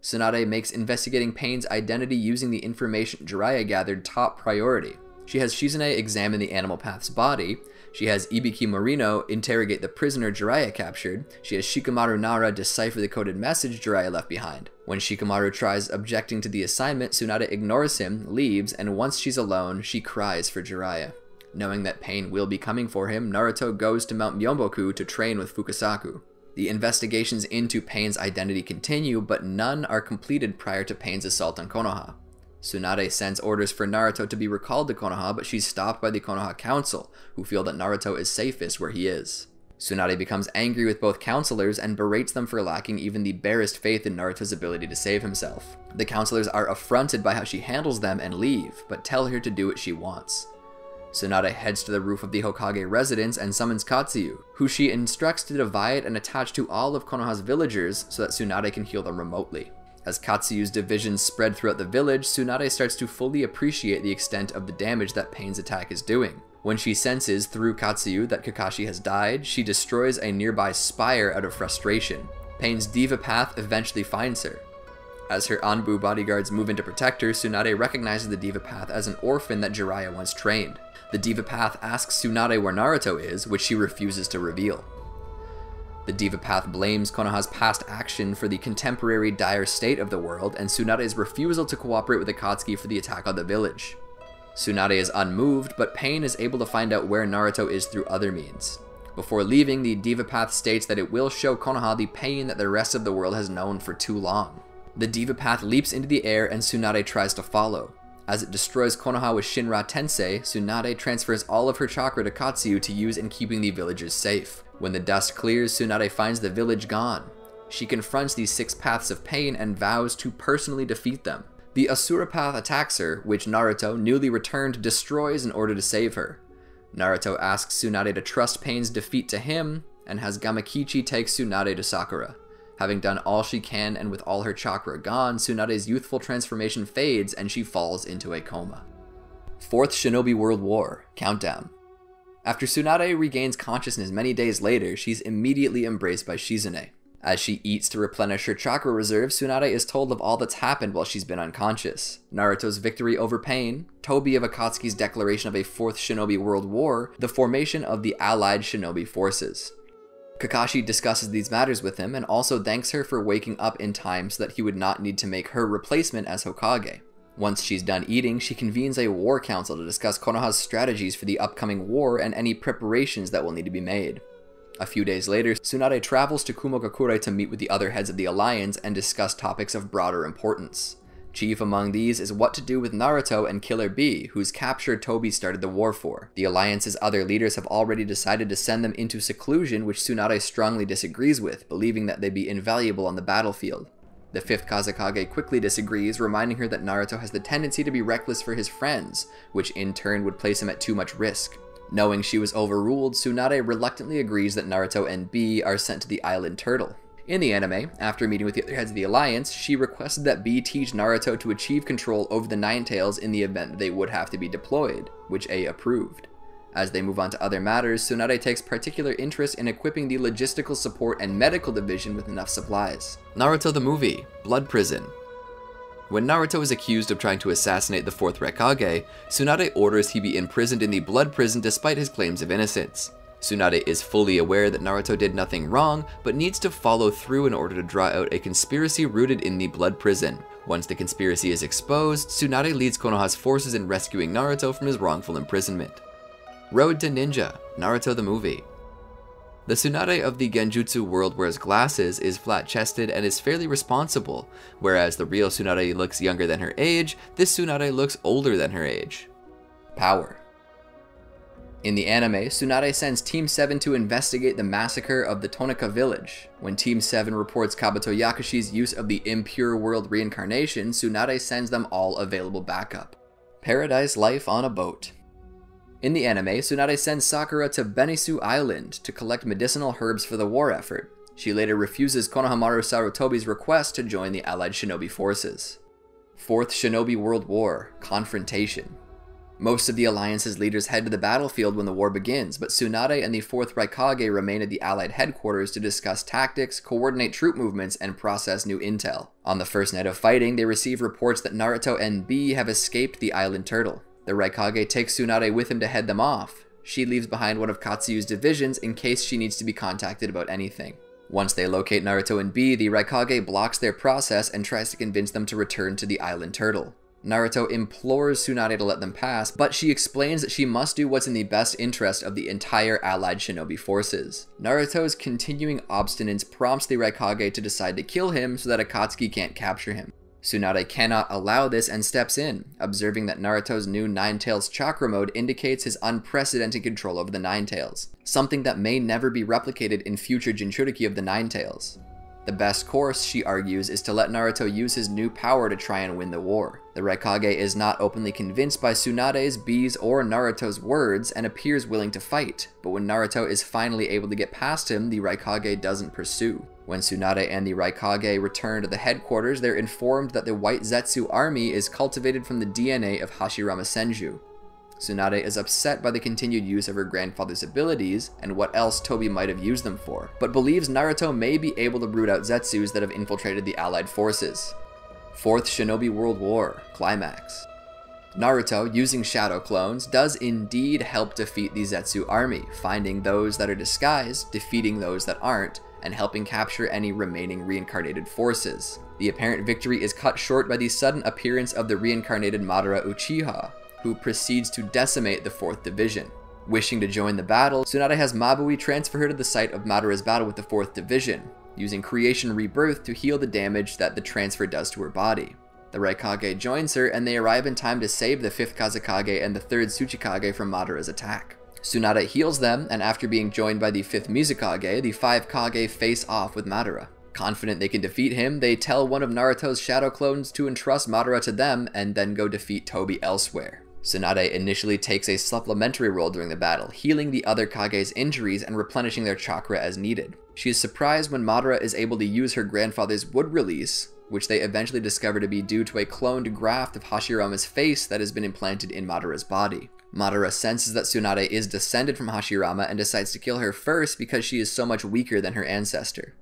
Tsunade makes investigating Pain's identity using the information Jiraiya gathered top priority. She has Shizune examine the animal path's body, she has Ibiki Morino interrogate the prisoner Jiraiya captured, she has Shikamaru Nara decipher the coded message Jiraiya left behind. When Shikamaru tries objecting to the assignment, Tsunade ignores him, leaves, and once she's alone, she cries for Jiraiya. Knowing that Pain will be coming for him, Naruto goes to Mount Myomboku to train with Fukasaku. The investigations into Pain's identity continue, but none are completed prior to Pain's assault on Konoha. Tsunade sends orders for Naruto to be recalled to Konoha, but she's stopped by the Konoha Council, who feel that Naruto is safest where he is. Tsunade becomes angry with both counselors and berates them for lacking even the barest faith in Naruto's ability to save himself. The counselors are affronted by how she handles them and leave, but tell her to do what she wants. Tsunade heads to the roof of the Hokage residence and summons Katsuyu, who she instructs to divide and attach to all of Konoha's villagers so that Tsunade can heal them remotely. As Katsuyu's divisions spread throughout the village, Tsunade starts to fully appreciate the extent of the damage that Pain's attack is doing. When she senses, through Katsuyu, that Kakashi has died, she destroys a nearby spire out of frustration. Pain's diva path eventually finds her. As her Anbu bodyguards move in to protect her, Tsunade recognizes the diva path as an orphan that Jiraiya once trained. The diva path asks Tsunade where Naruto is, which she refuses to reveal. The Diva Path blames Konoha's past action for the contemporary dire state of the world, and Tsunade's refusal to cooperate with Akatsuki for the attack on the village. Tsunade is unmoved, but Pain is able to find out where Naruto is through other means. Before leaving, the Diva Path states that it will show Konoha the pain that the rest of the world has known for too long. The Diva Path leaps into the air, and Tsunade tries to follow. As it destroys Konoha with Shinra Tensei, Tsunade transfers all of her chakra to Katsuyu to use in keeping the villagers safe. When the dust clears, Tsunade finds the village gone. she confronts these six paths of pain and vows to personally defeat them. The Asura Path attacks her, which Naruto, newly returned, destroys in order to save her. Naruto asks Tsunade to trust Pain's defeat to him, and has Gamakichi take Tsunade to Sakura. Having done all she can and with all her chakra gone, Tsunade's youthful transformation fades and she falls into a coma. Fourth Shinobi World War Countdown. After Tsunade regains consciousness many days later, she's immediately embraced by Shizune. As she eats to replenish her chakra reserve, Tsunade is told of all that's happened while she's been unconscious. Naruto's victory over Pain, Tobi of Akatsuki's declaration of a fourth Shinobi World War, the formation of the Allied Shinobi Forces. Kakashi discusses these matters with him and also thanks her for waking up in time so that he would not need to make her replacement as Hokage. Once she's done eating, she convenes a war council to discuss Konoha's strategies for the upcoming war and any preparations that will need to be made. A few days later, Tsunade travels to Kumogakure to meet with the other heads of the alliance and discuss topics of broader importance. Chief among these is what to do with Naruto and Killer B, whose capture Tobi started the war for. The alliance's other leaders have already decided to send them into seclusion, which Tsunade strongly disagrees with, believing that they'd be invaluable on the battlefield. The fifth Kazekage quickly disagrees, reminding her that Naruto has the tendency to be reckless for his friends, which in turn would place him at too much risk. Knowing she was overruled, Tsunade reluctantly agrees that Naruto and B are sent to the island Turtle. In the anime, after meeting with the other heads of the alliance, she requested that B teach Naruto to achieve control over the Nine-Tails in the event they would have to be deployed, which A approved. As they move on to other matters, Tsunade takes particular interest in equipping the logistical support and medical division with enough supplies. Naruto the Movie, Blood Prison. When Naruto is accused of trying to assassinate the fourth Raikage, Tsunade orders he be imprisoned in the Blood Prison despite his claims of innocence. Tsunade is fully aware that Naruto did nothing wrong, but needs to follow through in order to draw out a conspiracy rooted in the Blood Prison. Once the conspiracy is exposed, Tsunade leads Konoha's forces in rescuing Naruto from his wrongful imprisonment. Road to Ninja, Naruto the Movie. The Tsunade of the Genjutsu world wears glasses, is flat-chested, and is fairly responsible. Whereas the real Tsunade looks younger than her age, this Tsunade looks older than her age. Power. In the anime, Tsunade sends Team seven to investigate the massacre of the Tonika village. When Team seven reports Kabuto Yakushi's use of the impure world reincarnation, Tsunade sends them all available backup. Paradise Life on a Boat. In the anime, Tsunade sends Sakura to Benisu Island to collect medicinal herbs for the war effort. She later refuses Konohamaru Sarutobi's request to join the Allied Shinobi forces. Fourth Shinobi World War, Confrontation. Most of the Alliance's leaders head to the battlefield when the war begins, but Tsunade and the fourth Raikage remain at the Allied headquarters to discuss tactics, coordinate troop movements, and process new intel. On the first night of fighting, they receive reports that Naruto and B have escaped the Island Turtle. The Raikage takes Tsunade with him to head them off. She leaves behind one of Katsuyu's divisions in case she needs to be contacted about anything. Once they locate Naruto and B, the Raikage blocks their process and tries to convince them to return to the Island Turtle. Naruto implores Tsunade to let them pass, but she explains that she must do what's in the best interest of the entire Allied Shinobi forces. Naruto's continuing obstinance prompts the Raikage to decide to kill him so that Akatsuki can't capture him. Tsunade cannot allow this and steps in, observing that Naruto's new Nine-Tails chakra mode indicates his unprecedented control over the Nine-Tails, something that may never be replicated in future Jinchuriki of the Nine-Tails. The best course, she argues, is to let Naruto use his new power to try and win the war. The Raikage is not openly convinced by Tsunade's, B's, or Naruto's words and appears willing to fight, but when Naruto is finally able to get past him, the Raikage doesn't pursue. When Tsunade and the Raikage return to the headquarters, they're informed that the White Zetsu army is cultivated from the D N A of Hashirama Senju. Tsunade is upset by the continued use of her grandfather's abilities and what else Tobi might have used them for, but believes Naruto may be able to root out Zetsus that have infiltrated the Allied forces. Fourth Shinobi World War, Climax. Naruto, using shadow clones, does indeed help defeat the Zetsu army, finding those that are disguised, defeating those that aren't, and helping capture any remaining reincarnated forces. The apparent victory is cut short by the sudden appearance of the reincarnated Madara Uchiha, who proceeds to decimate the fourth Division. Wishing to join the battle, Tsunade has Mabui transfer her to the site of Madara's battle with the fourth Division, using Creation Rebirth to heal the damage that the transfer does to her body. The Raikage joins her, and they arrive in time to save the fifth Kazekage and the third Tsuchikage from Madara's attack. Tsunade heals them, and after being joined by the fifth Mizukage, the five Kage face off with Madara. Confident they can defeat him, they tell one of Naruto's shadow clones to entrust Madara to them and then go defeat Tobi elsewhere. Tsunade initially takes a supplementary role during the battle, healing the other Kage's injuries and replenishing their chakra as needed. She is surprised when Madara is able to use her grandfather's wood release, which they eventually discover to be due to a cloned graft of Hashirama's face that has been implanted in Madara's body. Madara senses that Tsunade is descended from Hashirama and decides to kill her first because she is so much weaker than her ancestor.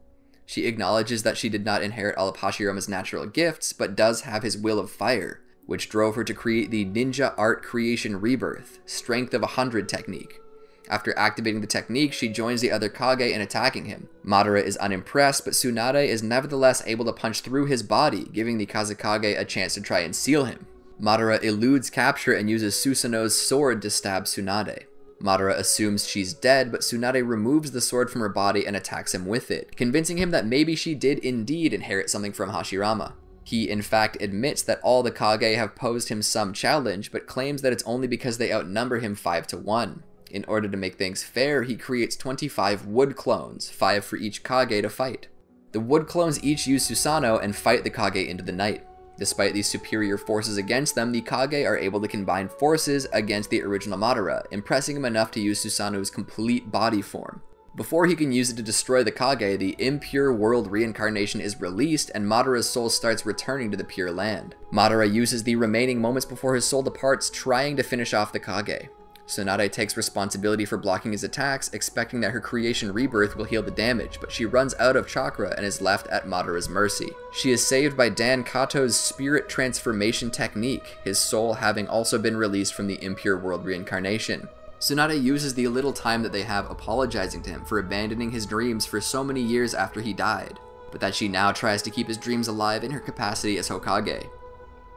She acknowledges that she did not inherit all of Hashirama's natural gifts, but does have his will of fire, which drove her to create the Ninja Art Creation Rebirth, Strength of one hundred technique. After activating the technique, she joins the other Kage in attacking him. Madara is unimpressed, but Tsunade is nevertheless able to punch through his body, giving the Kazekage a chance to try and seal him. Madara eludes capture and uses Susanoo's sword to stab Tsunade. Madara assumes she's dead, but Tsunade removes the sword from her body and attacks him with it, convincing him that maybe she did indeed inherit something from Hashirama. He, in fact, admits that all the Kage have posed him some challenge, but claims that it's only because they outnumber him five to one. In order to make things fair, he creates twenty-five wood clones, five for each Kage to fight. The wood clones each use Susanoo and fight the Kage into the night. Despite these superior forces against them, the Kage are able to combine forces against the original Madara, impressing him enough to use Susanoo's complete body form. Before he can use it to destroy the Kage, the impure world reincarnation is released and Madara's soul starts returning to the Pure Land. Madara uses the remaining moments before his soul departs, trying to finish off the Kage. Tsunade takes responsibility for blocking his attacks, expecting that her creation rebirth will heal the damage, but she runs out of chakra and is left at Madara's mercy. She is saved by Dan Kato's spirit transformation technique, his soul having also been released from the impure world reincarnation. Tsunade uses the little time that they have apologizing to him for abandoning his dreams for so many years after he died, but that she now tries to keep his dreams alive in her capacity as Hokage.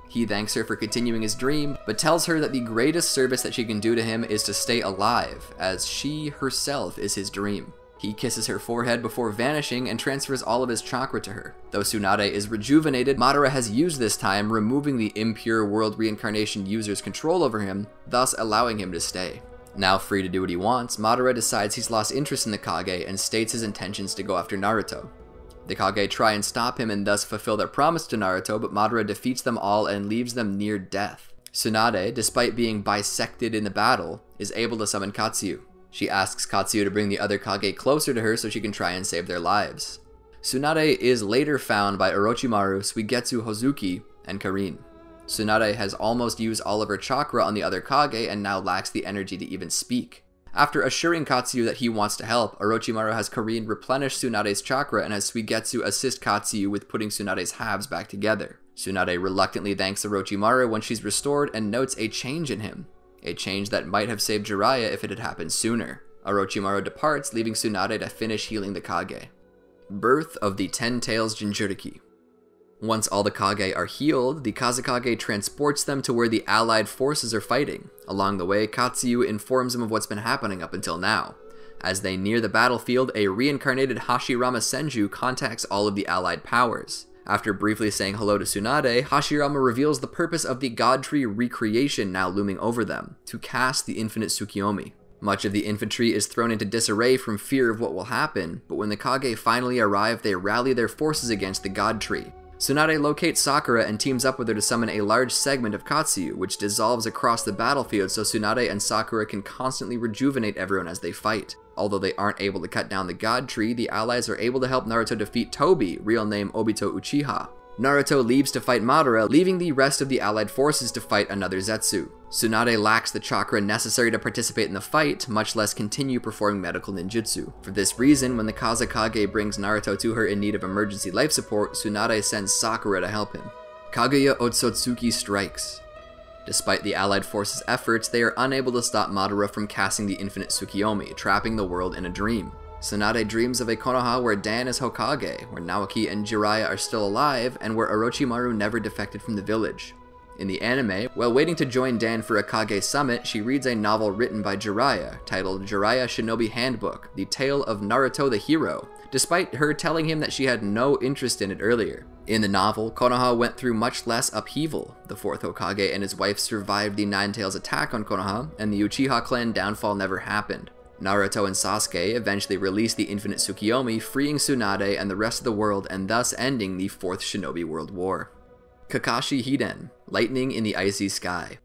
He thanks her for continuing his dream, but tells her that the greatest service that she can do to him is to stay alive, as she herself is his dream. He kisses her forehead before vanishing and transfers all of his chakra to her. Though Tsunade is rejuvenated, Madara has used this time, removing the impure world reincarnation user's control over him, thus allowing him to stay. Now free to do what he wants, Madara decides he's lost interest in the Kage and states his intentions to go after Naruto. The Kage try and stop him and thus fulfill their promise to Naruto, but Madara defeats them all and leaves them near death. Tsunade, despite being bisected in the battle, is able to summon Katsuyu. She asks Katsuyu to bring the other Kage closer to her so she can try and save their lives. Tsunade is later found by Orochimaru, Suigetsu Hozuki, and Karin. Tsunade has almost used all of her chakra on the other Kage and now lacks the energy to even speak. After assuring Katsuyu that he wants to help, Orochimaru has Karin replenish Tsunade's chakra and has Suigetsu assist Katsuyu with putting Tsunade's halves back together. Tsunade reluctantly thanks Orochimaru when she's restored and notes a change in him, a change that might have saved Jiraiya if it had happened sooner. Orochimaru departs, leaving Tsunade to finish healing the Kage. Birth of the Ten-Tails Jinchuriki. Once all the Kage are healed, the Kazekage transports them to where the allied forces are fighting. Along the way, Katsuyu informs him of what's been happening up until now. As they near the battlefield, a reincarnated Hashirama Senju contacts all of the allied powers. After briefly saying hello to Tsunade, Hashirama reveals the purpose of the God Tree recreation now looming over them, to cast the infinite Tsukiyomi. Much of the infantry is thrown into disarray from fear of what will happen, but when the Kage finally arrive, they rally their forces against the God Tree. Tsunade locates Sakura and teams up with her to summon a large segment of Katsuyu, which dissolves across the battlefield so Tsunade and Sakura can constantly rejuvenate everyone as they fight. Although they aren't able to cut down the God Tree, the allies are able to help Naruto defeat Tobi, real name Obito Uchiha. Naruto leaves to fight Madara, leaving the rest of the allied forces to fight another Zetsu. Tsunade lacks the chakra necessary to participate in the fight, much less continue performing medical ninjutsu. For this reason, when the Kazekage brings Naruto to her in need of emergency life support, Tsunade sends Sakura to help him. Kaguya Otsutsuki strikes. Despite the allied forces' efforts, they are unable to stop Madara from casting the infinite Tsukiyomi, trapping the world in a dream. Tsunade dreams of a Konoha where Dan is Hokage, where Nawaki and Jiraiya are still alive, and where Orochimaru never defected from the village. In the anime, while waiting to join Dan for a Kage summit, she reads a novel written by Jiraiya, titled Jiraiya Shinobi Handbook, The Tale of Naruto the Hero, despite her telling him that she had no interest in it earlier. In the novel, Konoha went through much less upheaval. The fourth Hokage and his wife survived the Nine-Tails attack on Konoha, and the Uchiha clan downfall never happened. Naruto and Sasuke eventually release the Infinite Tsukuyomi, freeing Tsunade and the rest of the world and thus ending the Fourth Shinobi World War. Kakashi Hiden, Lightning in the Icy Sky.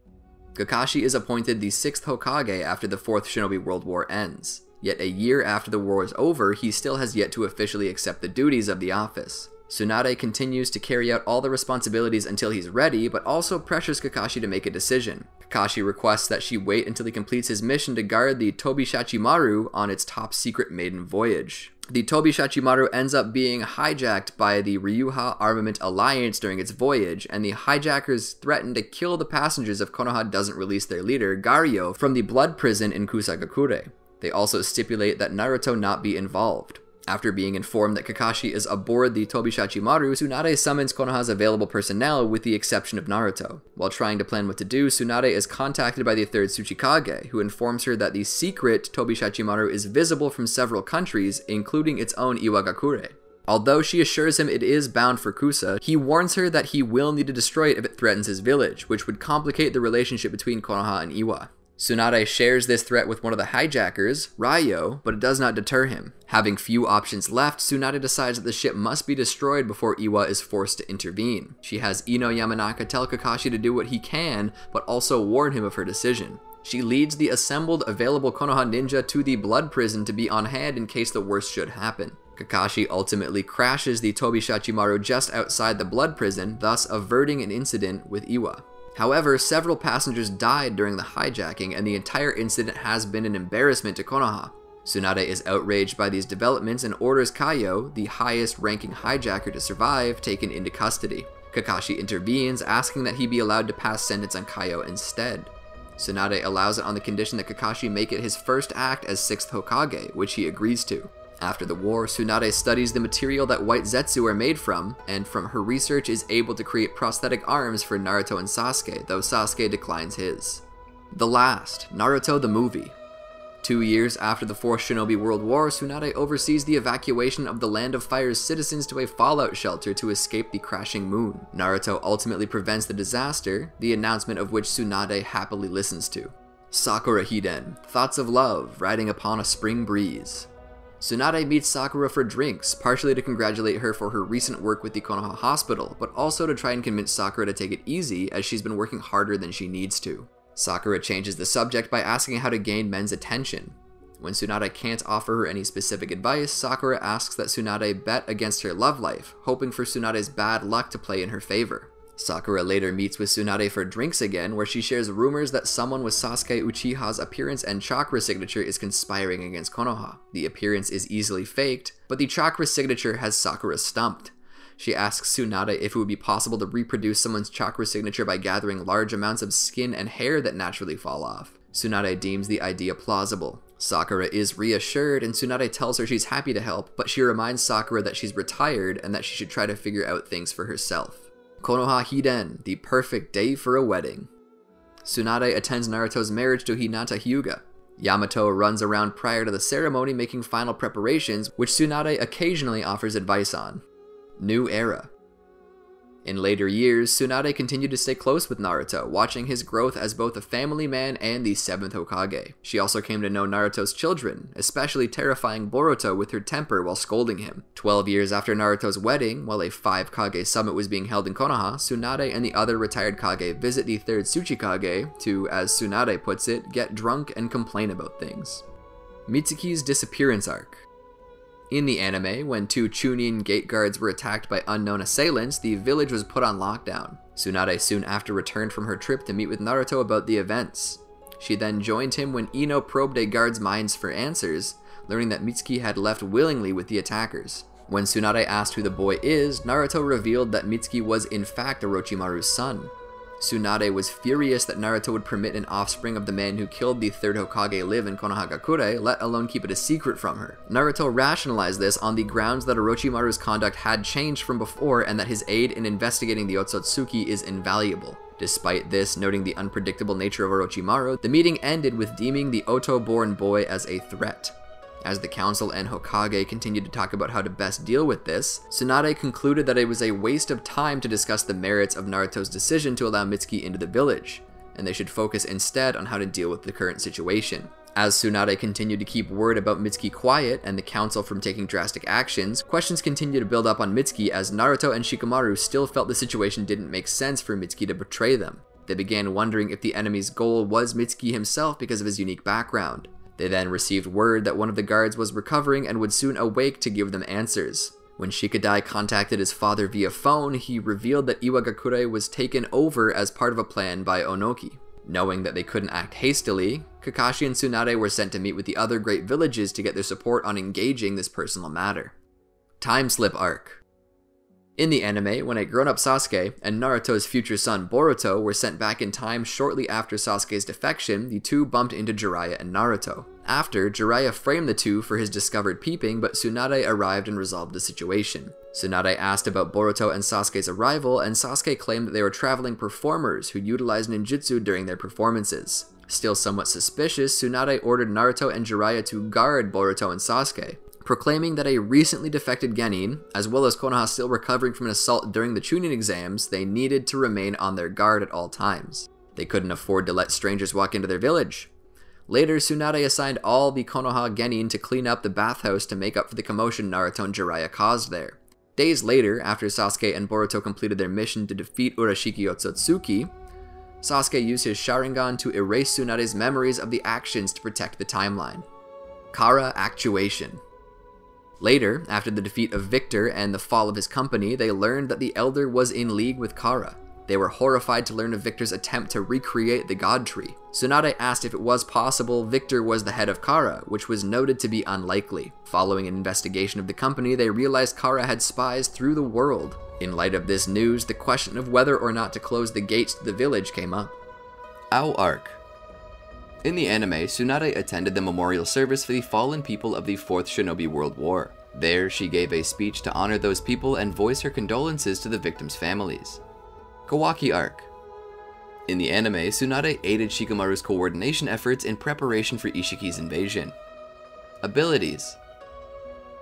Kakashi is appointed the sixth Hokage after the Fourth Shinobi World War ends, yet a year after the war is over he still has yet to officially accept the duties of the office. Tsunade continues to carry out all the responsibilities until he's ready, but also pressures Kakashi to make a decision. Kakashi requests that she wait until he completes his mission to guard the Tobi Shachimaru on its top secret maiden voyage. The Tobi Shachimaru ends up being hijacked by the Ryuha Armament Alliance during its voyage, and the hijackers threaten to kill the passengers if Konoha doesn't release their leader, Garyo, from the blood prison in Kusagakure. They also stipulate that Naruto not be involved. After being informed that Kakashi is aboard the Tobi Shachimaru, Tsunade summons Konoha's available personnel with the exception of Naruto. While trying to plan what to do, Tsunade is contacted by the third Tsuchikage, who informs her that the secret Tobi Shachimaru is visible from several countries, including its own Iwagakure. Although she assures him it is bound for Kusa, he warns her that he will need to destroy it if it threatens his village, which would complicate the relationship between Konoha and Iwa. Tsunade shares this threat with one of the hijackers, Ryo, but it does not deter him. Having few options left, Tsunade decides that the ship must be destroyed before Iwa is forced to intervene. She has Ino Yamanaka tell Kakashi to do what he can, but also warn him of her decision. She leads the assembled available Konoha ninja to the blood prison to be on hand in case the worst should happen. Kakashi ultimately crashes the Tobi Shachimaru just outside the blood prison, thus averting an incident with Iwa. However, several passengers died during the hijacking, and the entire incident has been an embarrassment to Konoha. Tsunade is outraged by these developments and orders Kaio, the highest-ranking hijacker to survive, taken into custody. Kakashi intervenes, asking that he be allowed to pass sentence on Kaio instead. Tsunade allows it on the condition that Kakashi make it his first act as sixth Hokage, which he agrees to. After the war, Tsunade studies the material that White Zetsu are made from, and from her research is able to create prosthetic arms for Naruto and Sasuke, though Sasuke declines his. The Last, Naruto the Movie. Two years after the Fourth Shinobi World War, Tsunade oversees the evacuation of the Land of Fire's citizens to a fallout shelter to escape the crashing moon. Naruto ultimately prevents the disaster, the announcement of which Tsunade happily listens to. Sakura Hiden, Thoughts of Love, Riding Upon a Spring Breeze. Tsunade meets Sakura for drinks, partially to congratulate her for her recent work with the Konoha Hospital, but also to try and convince Sakura to take it easy as she's been working harder than she needs to. Sakura changes the subject by asking how to gain men's attention. When Tsunade can't offer her any specific advice, Sakura asks that Tsunade bet against her love life, hoping for Tsunade's bad luck to play in her favor. Sakura later meets with Tsunade for drinks again, where she shares rumors that someone with Sasuke Uchiha's appearance and chakra signature is conspiring against Konoha. The appearance is easily faked, but the chakra signature has Sakura stumped. She asks Tsunade if it would be possible to reproduce someone's chakra signature by gathering large amounts of skin and hair that naturally fall off. Tsunade deems the idea plausible. Sakura is reassured, and Tsunade tells her she's happy to help, but she reminds Sakura that she's retired and that she should try to figure out things for herself. Konoha Hiden, The Perfect Day for a Wedding. Tsunade attends Naruto's marriage to Hinata Hyuga. Yamato runs around prior to the ceremony making final preparations, which Tsunade occasionally offers advice on. New Era. In later years, Tsunade continued to stay close with Naruto, watching his growth as both a family man and the seventh Hokage. She also came to know Naruto's children, especially terrifying Boruto with her temper while scolding him. Twelve years after Naruto's wedding, while a five-Kage summit was being held in Konoha, Tsunade and the other retired Kage visit the third Tsuchikage to, as Tsunade puts it, get drunk and complain about things. Mitsuki's Disappearance Arc. In the anime, when two Chunin gate guards were attacked by unknown assailants, the village was put on lockdown. Tsunade soon after returned from her trip to meet with Naruto about the events. She then joined him when Ino probed a guard's minds for answers, learning that Mitsuki had left willingly with the attackers. When Tsunade asked who the boy is, Naruto revealed that Mitsuki was in fact Orochimaru's son. Tsunade was furious that Naruto would permit an offspring of the man who killed the third Hokage live in Konohagakure, let alone keep it a secret from her. Naruto rationalized this on the grounds that Orochimaru's conduct had changed from before and that his aid in investigating the Otsutsuki is invaluable. Despite this, noting the unpredictable nature of Orochimaru, the meeting ended with deeming the Oto-born boy as a threat. As the council and Hokage continued to talk about how to best deal with this, Tsunade concluded that it was a waste of time to discuss the merits of Naruto's decision to allow Mitsuki into the village, and they should focus instead on how to deal with the current situation. As Tsunade continued to keep word about Mitsuki quiet and the council from taking drastic actions, questions continued to build up on Mitsuki as Naruto and Shikamaru still felt the situation didn't make sense for Mitsuki to betray them. They began wondering if the enemy's goal was Mitsuki himself because of his unique background. They then received word that one of the guards was recovering and would soon awake to give them answers. When Shikadai contacted his father via phone, he revealed that Iwagakure was taken over as part of a plan by Onoki. Knowing that they couldn't act hastily, Kakashi and Tsunade were sent to meet with the other great villages to get their support on engaging this personal matter. Time Slip Arc. In the anime, when a grown-up Sasuke and Naruto's future son Boruto were sent back in time shortly after Sasuke's defection, the two bumped into Jiraiya and Naruto. After, Jiraiya framed the two for his discovered peeping, but Tsunade arrived and resolved the situation. Tsunade asked about Boruto and Sasuke's arrival, and Sasuke claimed that they were traveling performers who utilized ninjutsu during their performances. Still somewhat suspicious, Tsunade ordered Naruto and Jiraiya to guard Boruto and Sasuke, proclaiming that a recently defected genin, as well as Konoha still recovering from an assault during the Chunin exams, they needed to remain on their guard at all times. They couldn't afford to let strangers walk into their village. Later, Tsunade assigned all the Konoha genin to clean up the bathhouse to make up for the commotion Naruto and Jiraiya caused there. Days later, after Sasuke and Boruto completed their mission to defeat Urashiki Otsutsuki, Sasuke used his Sharingan to erase Tsunade's memories of the actions to protect the timeline. Kara Actuation. Later, after the defeat of Victor and the fall of his company, they learned that the Elder was in league with Kara. They were horrified to learn of Victor's attempt to recreate the God Tree. Tsunade asked if it was possible Victor was the head of Kara, which was noted to be unlikely. Following an investigation of the company, they realized Kara had spies through the world. In light of this news, the question of whether or not to close the gates to the village came up. Ao Arc. In the anime, Tsunade attended the memorial service for the fallen people of the Fourth Shinobi World War. There, she gave a speech to honor those people and voice her condolences to the victims' families. Kawaki Arc. In the anime, Tsunade aided Shikamaru's coordination efforts in preparation for Ishiki's invasion. Abilities.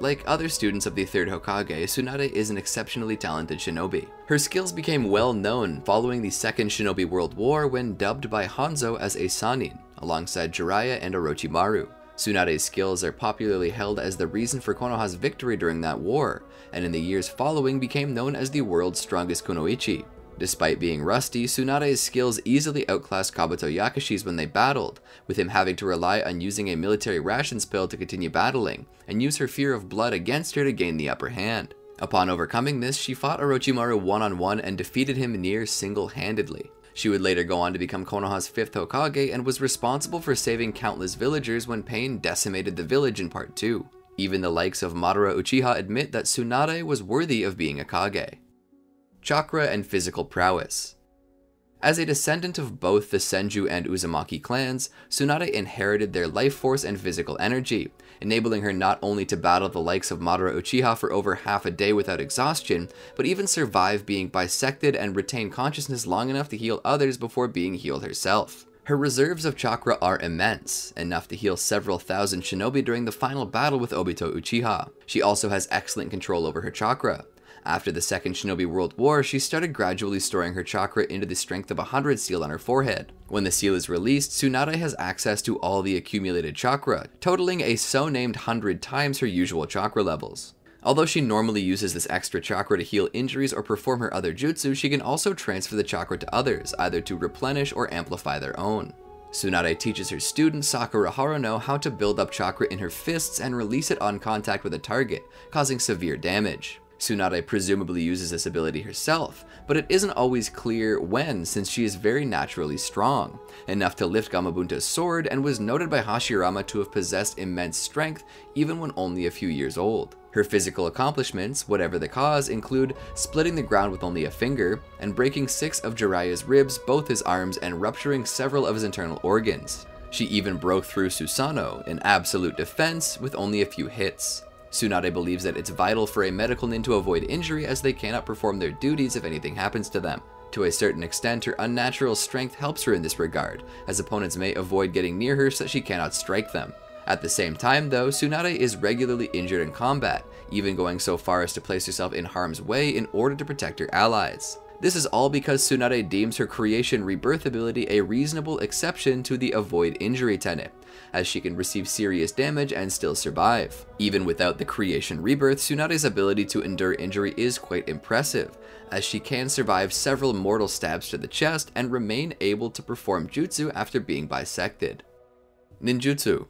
Like other students of the Third Hokage, Tsunade is an exceptionally talented shinobi. Her skills became well known following the Second Shinobi World War when dubbed by Hanzo as a Sannin, alongside Jiraiya and Orochimaru. Tsunade's skills are popularly held as the reason for Konoha's victory during that war, and in the years following became known as the world's strongest kunoichi. Despite being rusty, Tsunade's skills easily outclassed Kabuto Yakushi's when they battled, with him having to rely on using a military rations pill to continue battling, and use her fear of blood against her to gain the upper hand. Upon overcoming this, she fought Orochimaru one-on-one and defeated him near single-handedly. She would later go on to become Konoha's fifth Hokage and was responsible for saving countless villagers when Pain decimated the village in part two. Even the likes of Madara Uchiha admit that Tsunade was worthy of being a Kage. Chakra and physical prowess. As a descendant of both the Senju and Uzumaki clans, Tsunade inherited their life force and physical energy, enabling her not only to battle the likes of Madara Uchiha for over half a day without exhaustion, but even survive being bisected and retain consciousness long enough to heal others before being healed herself. Her reserves of chakra are immense, enough to heal several thousand shinobi during the final battle with Obito Uchiha. She also has excellent control over her chakra. After the Second Shinobi World War, she started gradually storing her chakra into the strength of one hundred seal on her forehead. When the seal is released, Tsunade has access to all the accumulated chakra, totaling a so-named one hundred times her usual chakra levels. Although she normally uses this extra chakra to heal injuries or perform her other jutsu, she can also transfer the chakra to others, either to replenish or amplify their own. Tsunade teaches her student Sakura Haruno how to build up chakra in her fists and release it on contact with a target, causing severe damage. Tsunade presumably uses this ability herself, but it isn't always clear when, since she is very naturally strong, enough to lift Gamabunta's sword, and was noted by Hashirama to have possessed immense strength even when only a few years old. Her physical accomplishments, whatever the cause, include splitting the ground with only a finger, and breaking six of Jiraiya's ribs, both his arms, and rupturing several of his internal organs. She even broke through Susanoo, in absolute defense, with only a few hits. Tsunade believes that it's vital for a medical nin to avoid injury as they cannot perform their duties if anything happens to them. To a certain extent, her unnatural strength helps her in this regard, as opponents may avoid getting near her so that she cannot strike them. At the same time though, Tsunade is regularly injured in combat, even going so far as to place herself in harm's way in order to protect her allies. This is all because Tsunade deems her Creation Rebirth ability a reasonable exception to the Avoid Injury tenet, as she can receive serious damage and still survive. Even without the Creation Rebirth, Tsunade's ability to endure injury is quite impressive, as she can survive several mortal stabs to the chest and remain able to perform jutsu after being bisected. Ninjutsu.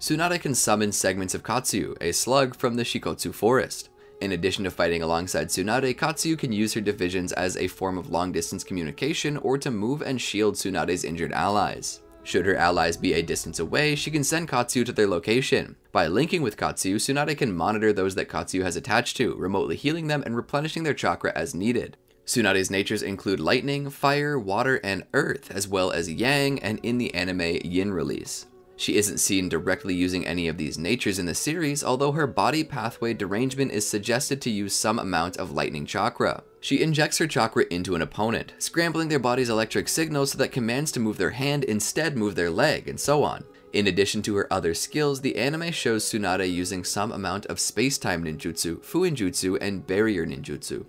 Tsunade can summon segments of Katsuyu, a slug from the Shikotsu forest. In addition to fighting alongside Tsunade, Katsuyu can use her divisions as a form of long-distance communication or to move and shield Tsunade's injured allies. Should her allies be a distance away, she can send Katsuyu to their location. By linking with Katsuyu, Tsunade can monitor those that Katsuyu has attached to, remotely healing them and replenishing their chakra as needed. Tsunade's natures include lightning, fire, water, and earth, as well as yang, and in the anime, yin release. She isn't seen directly using any of these natures in the series, although her body pathway derangement is suggested to use some amount of lightning chakra. She injects her chakra into an opponent, scrambling their body's electric signals so that commands to move their hand instead move their leg, and so on. In addition to her other skills, the anime shows Tsunade using some amount of space-time ninjutsu, fuinjutsu, and barrier ninjutsu.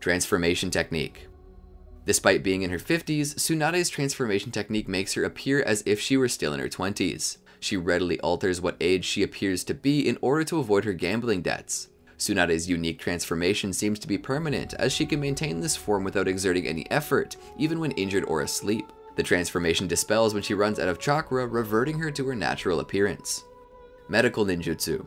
Transformation technique. Despite being in her fifties, Tsunade's transformation technique makes her appear as if she were still in her twenties. She readily alters what age she appears to be in order to avoid her gambling debts. Tsunade's unique transformation seems to be permanent, as she can maintain this form without exerting any effort, even when injured or asleep. The transformation dispels when she runs out of chakra, reverting her to her natural appearance. Medical ninjutsu.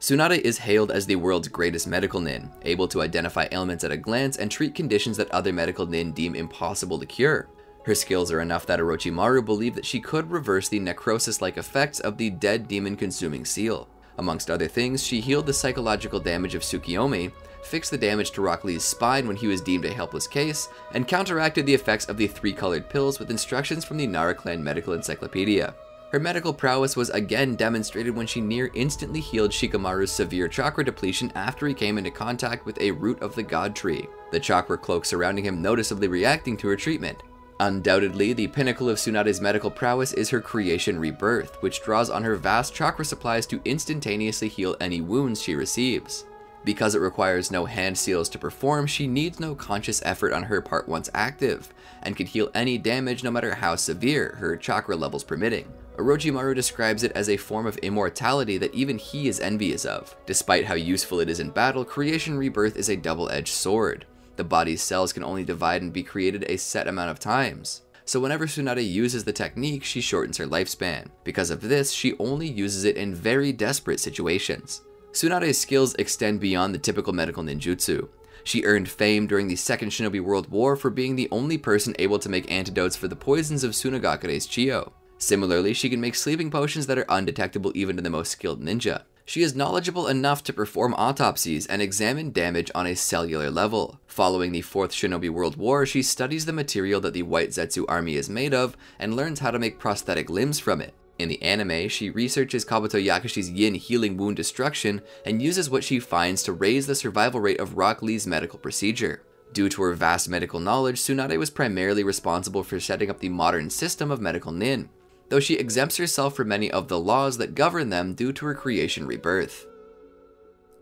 Tsunade is hailed as the world's greatest medical nin, able to identify ailments at a glance and treat conditions that other medical nin deem impossible to cure. Her skills are enough that Orochimaru believed that she could reverse the necrosis-like effects of the dead demon-consuming seal. Amongst other things, she healed the psychological damage of Tsukiyomi, fixed the damage to Rock Lee's spine when he was deemed a helpless case, and counteracted the effects of the three-colored pills with instructions from the Nara Clan Medical Encyclopedia. Her medical prowess was again demonstrated when she near instantly healed Shikamaru's severe chakra depletion after he came into contact with a root of the God Tree, the chakra cloak surrounding him noticeably reacting to her treatment. Undoubtedly, the pinnacle of Tsunade's medical prowess is her Creation Rebirth, which draws on her vast chakra supplies to instantaneously heal any wounds she receives. Because it requires no hand seals to perform, she needs no conscious effort on her part once active, and can heal any damage no matter how severe, her chakra levels permitting. Orochimaru describes it as a form of immortality that even he is envious of. Despite how useful it is in battle, Creation Rebirth is a double-edged sword. The body's cells can only divide and be created a set amount of times. So whenever Tsunade uses the technique, she shortens her lifespan. Because of this, she only uses it in very desperate situations. Tsunade's skills extend beyond the typical medical ninjutsu. She earned fame during the Second Shinobi World War for being the only person able to make antidotes for the poisons of Tsunegakure's Chiyo. Similarly, she can make sleeping potions that are undetectable even to the most skilled ninja. She is knowledgeable enough to perform autopsies and examine damage on a cellular level. Following the Fourth Shinobi World War, she studies the material that the White Zetsu Army is made of and learns how to make prosthetic limbs from it. In the anime, she researches Kabuto Yakushi's yin healing wound destruction and uses what she finds to raise the survival rate of Rock Lee's medical procedure. Due to her vast medical knowledge, Tsunade was primarily responsible for setting up the modern system of medical nin, though she exempts herself from many of the laws that govern them due to her Creation Rebirth.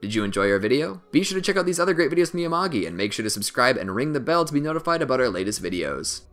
Did you enjoy our video? Be sure to check out these other great videos from Miyamagi, and make sure to subscribe and ring the bell to be notified about our latest videos.